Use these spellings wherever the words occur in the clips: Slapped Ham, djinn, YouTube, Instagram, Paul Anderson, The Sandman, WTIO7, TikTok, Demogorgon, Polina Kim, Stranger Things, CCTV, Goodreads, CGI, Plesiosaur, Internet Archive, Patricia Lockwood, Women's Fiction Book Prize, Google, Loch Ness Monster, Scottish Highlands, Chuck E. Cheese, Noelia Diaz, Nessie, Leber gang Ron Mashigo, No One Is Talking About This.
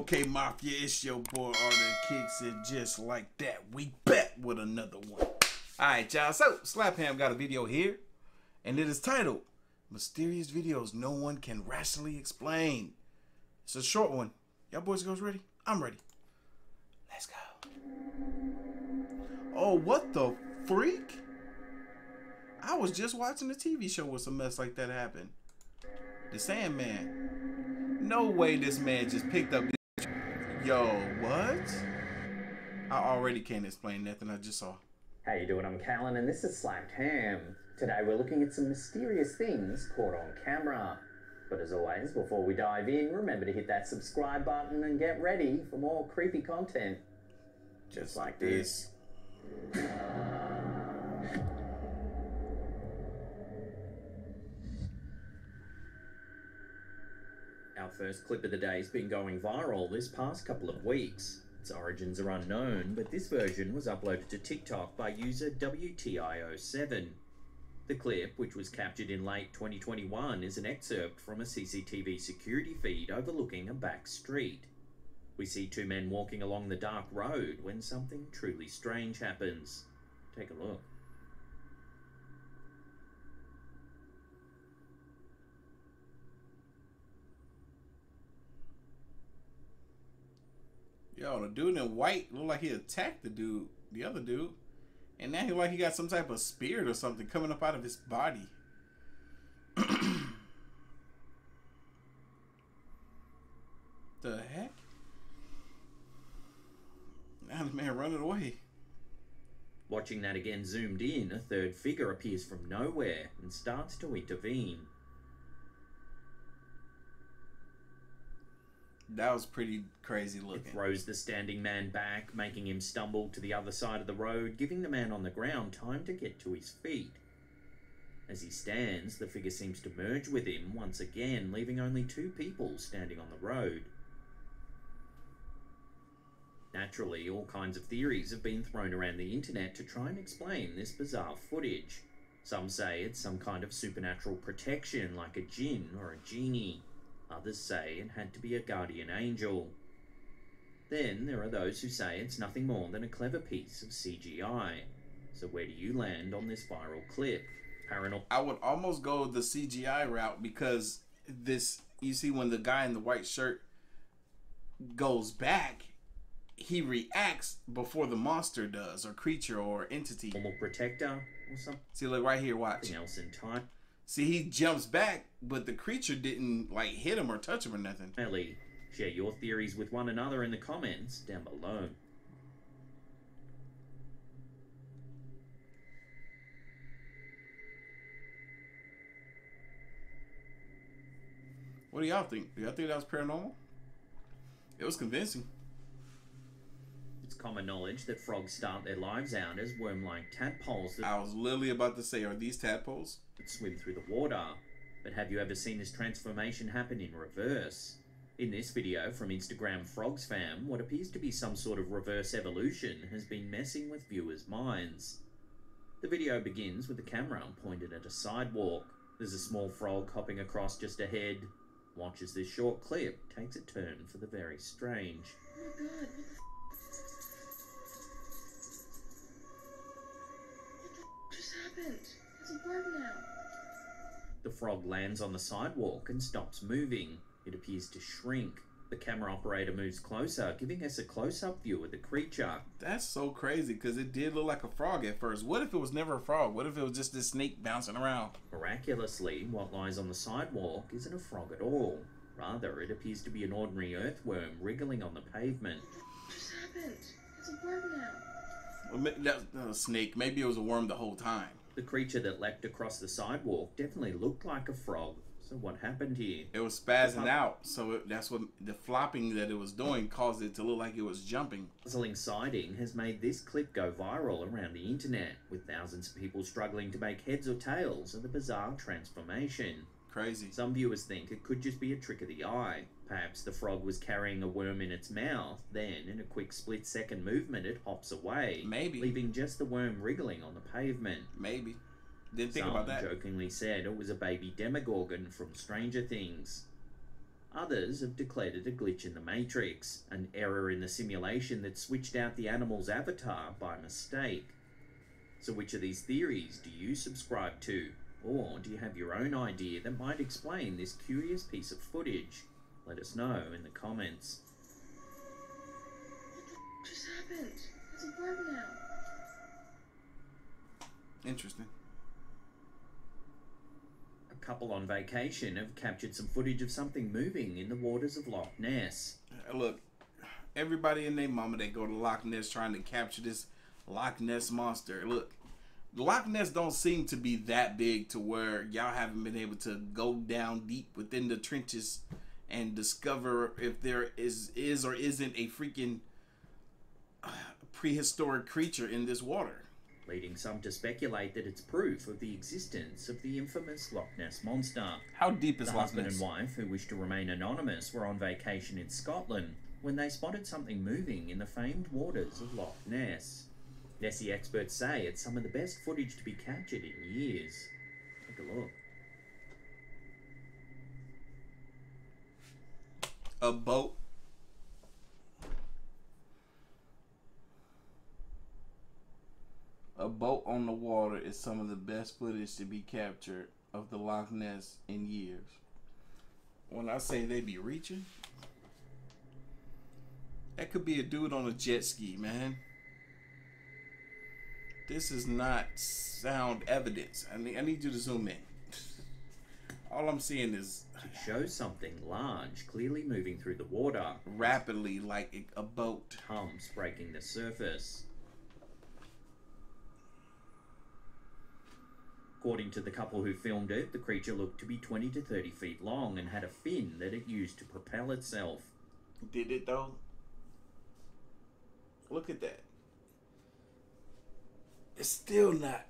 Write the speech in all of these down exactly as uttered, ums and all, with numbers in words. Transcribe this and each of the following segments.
Okay, Mafia, it's your boy Arthur Kicks It Just Like That. We back with another one. Alright, y'all. So, Slapped Ham got a video here, and it is titled Mysterious Videos No One Can Rationally Explain. It's a short one. Y'all boys and girls ready? I'm ready. Let's go. Oh, what the freak? I was just watching a T V show where some mess like that happened. The Sandman. No way this man just picked up this. Yo, what? I already can't explain nothing I just saw. How you doing? I'm Callan and this is Slapped Ham. Today we're looking at some mysterious things caught on camera. But as always, before we dive in, remember to hit that subscribe button and get ready for more creepy content. Just like this. Our first clip of the day has been going viral this past couple of weeks. Its origins are unknown, but this version was uploaded to TikTok by user W T I O seven. The clip, which was captured in late twenty twenty-one, is an excerpt from a C C T V security feed overlooking a back street. We see two men walking along the dark road when something truly strange happens. Take a look. Yo, the dude in white looked like he attacked the dude, the other dude. And now he like he got some type of spirit or something coming up out of his body. The heck? Now the man running away. Watching that again zoomed in, a third figure appears from nowhere and starts to intervene. That was pretty crazy looking. It throws the standing man back, making him stumble to the other side of the road, giving the man on the ground time to get to his feet. As he stands, the figure seems to merge with him once again, leaving only two people standing on the road. Naturally, all kinds of theories have been thrown around the internet to try and explain this bizarre footage. Some say it's some kind of supernatural protection, like a djinn or a genie. Others say it had to be a guardian angel. Then there are those who say it's nothing more than a clever piece of C G I. So where do you land on this viral clip? Paranormal. I would almost go the C G I route because this, you see when the guy in the white shirt goes back, he reacts before the monster does, or creature or entity. Normal protector or something. See, look right here, watch. Else in time. See, he jumps back, but the creature didn't, like, hit him or touch him or nothing. Ellie, share your theories with one another in the comments down below. What do y'all think? Do y'all think that was paranormal? It was convincing. It's common knowledge that frogs start their lives out as worm-like tadpoles. That I was literally about to say, are these tadpoles? That swim through the water. But have you ever seen this transformation happen in reverse? In this video from Instagram Frogs Fam, what appears to be some sort of reverse evolution has been messing with viewers' minds. The video begins with the camera pointed at a sidewalk. There's a small frog hopping across just ahead. Watch as this short clip takes a turn for the very strange. Oh my God. The frog lands on the sidewalk and stops moving. It appears to shrink. The camera operator moves closer, giving us a close-up view of the creature. That's so crazy, because it did look like a frog at first. What if it was never a frog? What if it was just this snake bouncing around? Miraculously, what lies on the sidewalk isn't a frog at all. Rather, it appears to be an ordinary earthworm wriggling on the pavement. What just happened? It's a worm now. That was a snake. Maybe it was a worm the whole time. The creature that leapt across the sidewalk definitely looked like a frog. So what happened here? It was spazzing out, so it, that's what the flopping that it was doing caused it to look like it was jumping. Puzzling sighting has made this clip go viral around the internet, with thousands of people struggling to make heads or tails of the bizarre transformation. Crazy. Some viewers think it could just be a trick of the eye. Perhaps the frog was carrying a worm in its mouth, then in a quick split-second movement it hops away. Maybe. Leaving just the worm wriggling on the pavement. Maybe. Didn't think about that. Some jokingly said it was a baby Demogorgon from Stranger Things. Others have declared it a glitch in the Matrix, an error in the simulation that switched out the animal's avatar by mistake. So which of these theories do you subscribe to? Or do you have your own idea that might explain this curious piece of footage? Let us know in the comments. What the f*** just happened? It's a bug now. Interesting. A couple on vacation have captured some footage of something moving in the waters of Loch Ness. Look, everybody and their mama, they go to Loch Ness trying to capture this Loch Ness monster. Look, Loch Ness don't seem to be that big to where y'all haven't been able to go down deep within the trenches and discover if there is is or isn't a freaking prehistoric creature in this water. Leading some to speculate that it's proof of the existence of the infamous Loch Ness Monster. How deep is Loch Ness? The husband and wife, who wished to remain anonymous, were on vacation in Scotland when they spotted something moving in the famed waters of Loch Ness. Nessie experts say it's some of the best footage to be captured in years. Take a look. A boat. A boat on the water is some of the best footage to be captured of the Loch Ness in years. When I say they be reaching, that could be a dude on a jet ski, man. This is not sound evidence. I need, I need you to zoom in. All I'm seeing is... It shows something large, clearly moving through the water. Rapidly, like a boat. Humps breaking the surface. According to the couple who filmed it, the creature looked to be twenty to thirty feet long and had a fin that it used to propel itself. Did it though? Look at that. It's still not.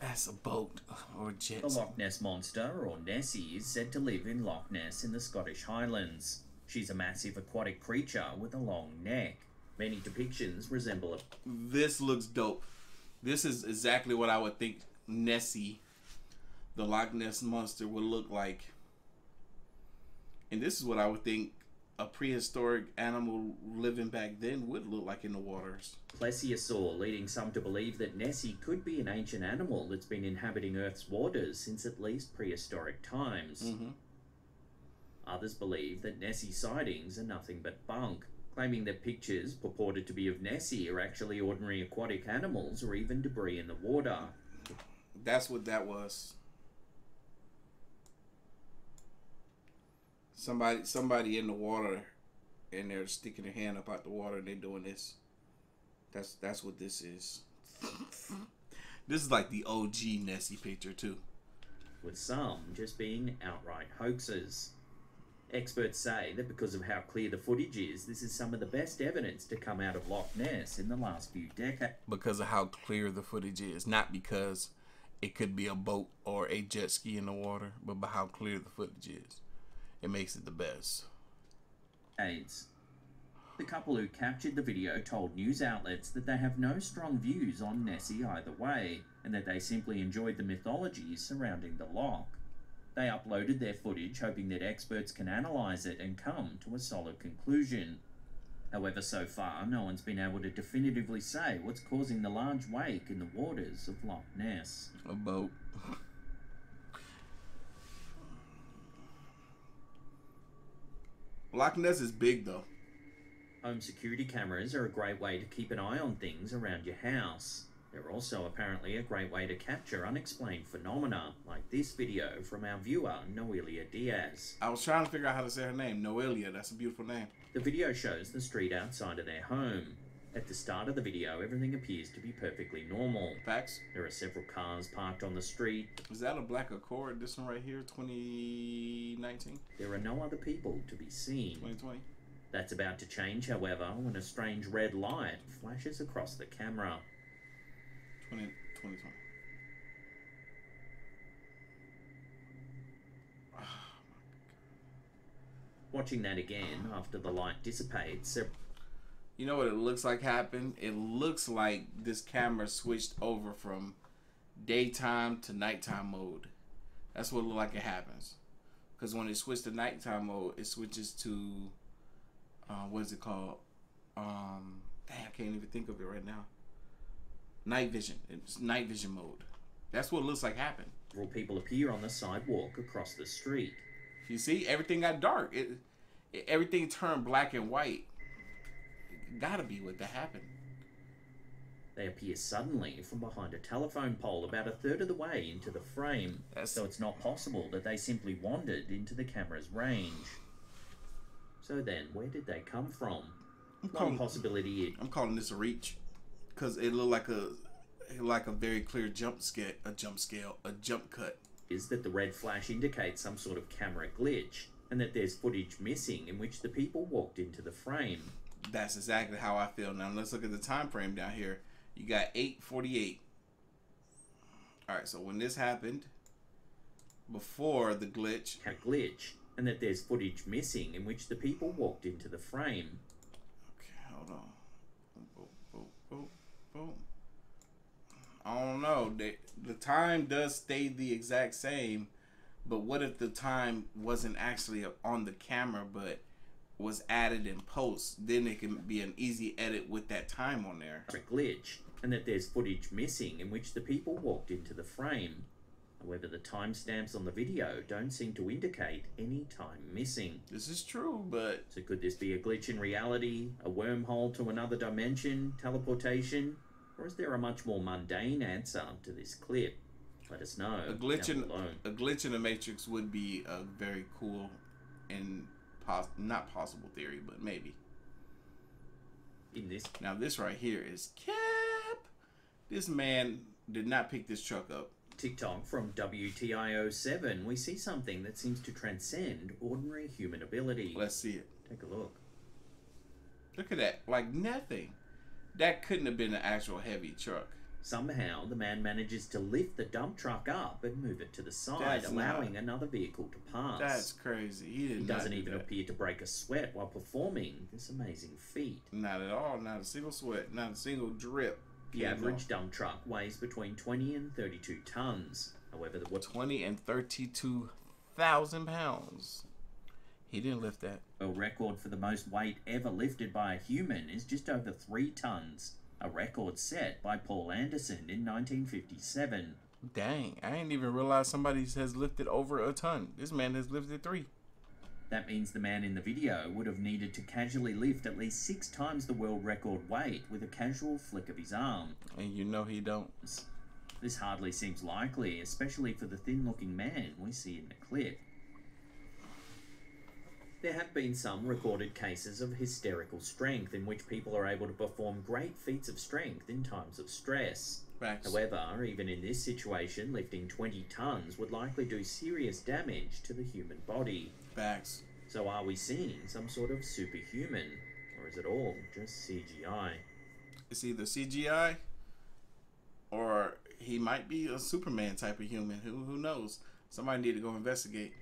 That's a boat or a jet. The Loch Ness Monster, or Nessie, is said to live in Loch Ness in the Scottish Highlands. She's a massive aquatic creature with a long neck. Many depictions resemble a... This looks dope. This is exactly what I would think Nessie, the Loch Ness Monster, would look like. And this is what I would think a prehistoric animal living back then would look like in the waters. Plesiosaur, leading some to believe that Nessie could be an ancient animal that's been inhabiting Earth's waters since at least prehistoric times. Mm-hmm. Others believe that Nessie sightings are nothing but bunk, claiming that pictures purported to be of Nessie are actually ordinary aquatic animals or even debris in the water. That's what that was. Somebody, somebody in the water, and they're sticking their hand up out the water, and they're doing this. That's that's what this is. This is like the O G Nessie picture too. With some just being outright hoaxes. Experts say that because of how clear the footage is, this is some of the best evidence to come out of Loch Ness in the last few decades. Because of how clear the footage is, not because it could be a boat or a jet ski in the water, but by how clear the footage is. It makes it the best. AIDS. The couple who captured the video told news outlets that they have no strong views on Nessie either way, and that they simply enjoyed the mythology surrounding the loch. They uploaded their footage hoping that experts can analyze it and come to a solid conclusion. However, so far, no one's been able to definitively say what's causing the large wake in the waters of Loch Ness. A boat. Loch Ness is big though. Home security cameras are a great way to keep an eye on things around your house. They're also apparently a great way to capture unexplained phenomena, like this video from our viewer Noelia Diaz. I was trying to figure out how to say her name, Noelia, that's a beautiful name. The video shows the street outside of their home. At the start of the video, everything appears to be perfectly normal. Facts. There are several cars parked on the street. Is that a black Accord, this one right here, twenty nineteen? There are no other people to be seen. twenty twenty. That's about to change, however, when a strange red light flashes across the camera. twenty twenty. Oh, watching that again, after the light dissipates... You know what it looks like happened? It looks like this camera switched over from daytime to nighttime mode. That's what it looked like it happens. Because when it switched to nighttime mode, it switches to uh, what is it called? Um, damn, I can't even think of it right now. Night vision. It's night vision mode. That's what it looks like happened. Several people appear on the sidewalk across the street. You see, everything got dark. It, it everything turned black and white. It gotta be what that happened. They appear suddenly from behind a telephone pole about a third of the way into the frame. That's... So it's not possible that they simply wandered into the camera's range. So then, where did they come from? I'm calling, One possibility is... I'm calling this a reach. Because it looked like a like a very clear jump scare, a jump scale, a jump cut. Is that the red flash indicates some sort of camera glitch, and that there's footage missing in which the people walked into the frame. That's exactly how I feel. Now let's look at the time frame down here. You got eight forty-eight. Alright, so when this happened, before the glitch... A glitch, and that there's footage missing in which the people walked into the frame. Okay, hold on. Boom, boom, boom, boom. I don't know. They, the time does stay the exact same, but what if the time wasn't actually on the camera but was added in post? Then it can be an easy edit with that time on there. A glitch, and that there's footage missing in which the people walked into the frame. However, the timestamps on the video don't seem to indicate any time missing. This is true, but... So could this be a glitch in reality, a wormhole to another dimension, teleportation? Or is there a much more mundane answer to this clip? Let us know. A glitch in a glitch in the Matrix would be a very cool and pos not possible theory, but maybe. In this now, this right here is Cap. This man did not pick this truck up. TikTok from W T I O seven. We see something that seems to transcend ordinary human ability. Let's see it. Take a look. Look at that. Like nothing. That couldn't have been an actual heavy truck. Somehow, the man manages to lift the dump truck up and move it to the side, that's allowing not, another vehicle to pass. That's crazy. He, did he doesn't do even that. appear to break a sweat while performing this amazing feat. Not at all. Not a single sweat. Not a single drip. The Can't average dump truck weighs between twenty and thirty-two tons. However, the twenty and thirty-two thousand pounds. He didn't lift that. A record for the most weight ever lifted by a human is just over three tons, a record set by Paul Anderson in nineteen fifty-seven. Dang, I didn't even realize somebody has lifted over a ton. This man has lifted three. That means the man in the video would have needed to casually lift at least six times the world record weight with a casual flick of his arm. And you know he don't. This hardly seems likely, especially for the thin-looking man we see in the clip. There have been some recorded cases of hysterical strength in which people are able to perform great feats of strength in times of stress. Facts. However, even in this situation, lifting twenty tons would likely do serious damage to the human body. Facts. So are we seeing some sort of superhuman, or is it all just C G I? It's either C G I, or he might be a Superman type of human. Who, who knows? Somebody need to go investigate.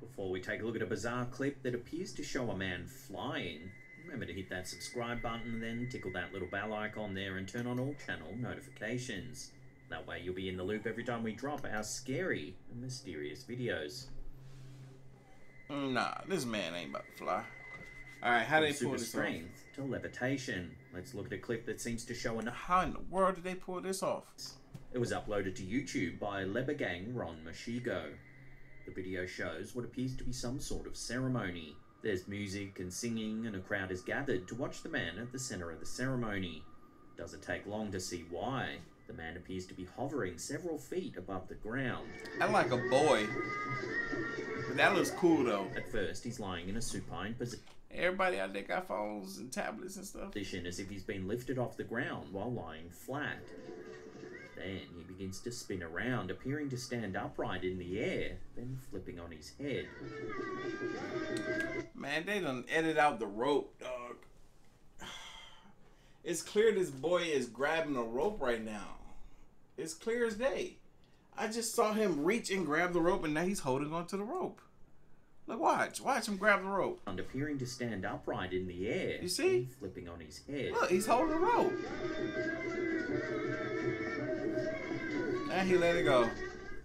Before we take a look at a bizarre clip that appears to show a man flying, remember to hit that subscribe button, then tickle that little bell icon there and turn on all channel notifications. That way you'll be in the loop every time we drop our scary and mysterious videos. Nah, this man ain't about to fly. Alright, how do they pull this off? From super strength to levitation. Let's look at a clip that seems to show an... How in the world did they pull this off? It was uploaded to YouTube by Leber gang Ron Mashigo. The video shows what appears to be some sort of ceremony. There's music and singing, and a crowd is gathered to watch the man at the center of the ceremony. Doesn't take long to see why. The man appears to be hovering several feet above the ground. I'm like a boy. That looks cool though. At first, he's lying in a supine position. Everybody out there got phones and tablets and stuff. Position as if he's been lifted off the ground while lying flat. Then he begins to spin around, appearing to stand upright in the air, then flipping on his head. Man, they done edit out the rope, dog. It's clear this boy is grabbing a rope right now. It's clear as day. I just saw him reach and grab the rope, and now he's holding onto the rope. Look, watch. Watch him grab the rope. And appearing to stand upright in the air. You see? Flipping on his head. Look, he's holding the rope. And he let it go.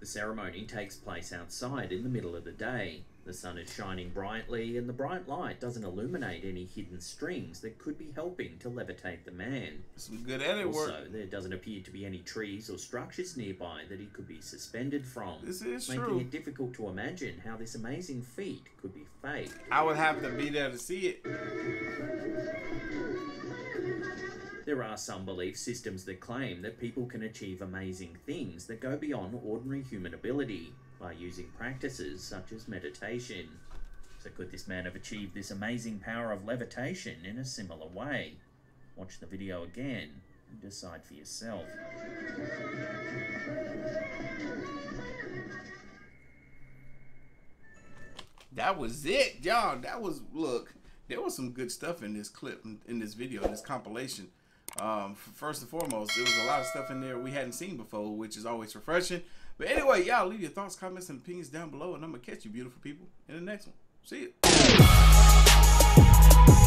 The ceremony takes place outside in the middle of the day. The sun is shining brightly, and the bright light doesn't illuminate any hidden strings that could be helping to levitate the man. Some good edit work. Also, there doesn't appear to be any trees or structures nearby that he could be suspended from. This is making true. Making it difficult to imagine how this amazing feat could be faked. I would have to be there to see it. There are some belief systems that claim that people can achieve amazing things that go beyond ordinary human ability by using practices such as meditation. So could this man have achieved this amazing power of levitation in a similar way? Watch the video again and decide for yourself. That was it, y'all. That was, look, there was some good stuff in this clip, in this video, in this compilation. Um, first and foremost, there was a lot of stuff in there we hadn't seen before, which is always refreshing. But anyway, y'all, leave your thoughts, comments, and opinions down below, and I'm going to catch you beautiful people in the next one. See ya.